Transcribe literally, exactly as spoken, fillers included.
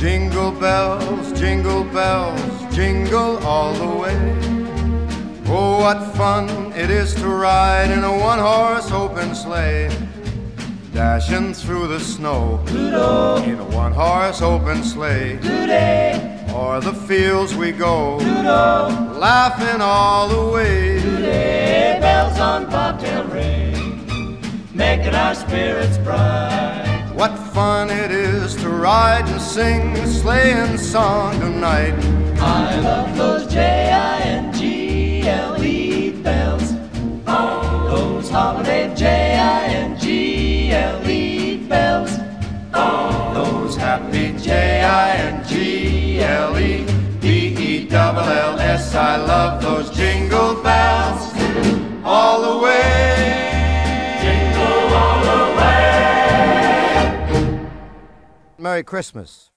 Jingle bells, jingle bells, jingle all the way. Oh, what fun it is to ride in a one-horse open sleigh, dashing through the snow, Doodle, in a one-horse open sleigh. Doodle. O'er the fields we go, Doodle, laughing all the way. Doodle. Bells on bobtail ring, making our spirits bright. What fun it is to ride and sing a sleighing song tonight. I love those J I N G L E bells, oh, those holiday J I N G L E bells, oh, those happy J I N G L E, B E double L S. I love those jingle bells all the way. Jingle all the way. Merry Christmas.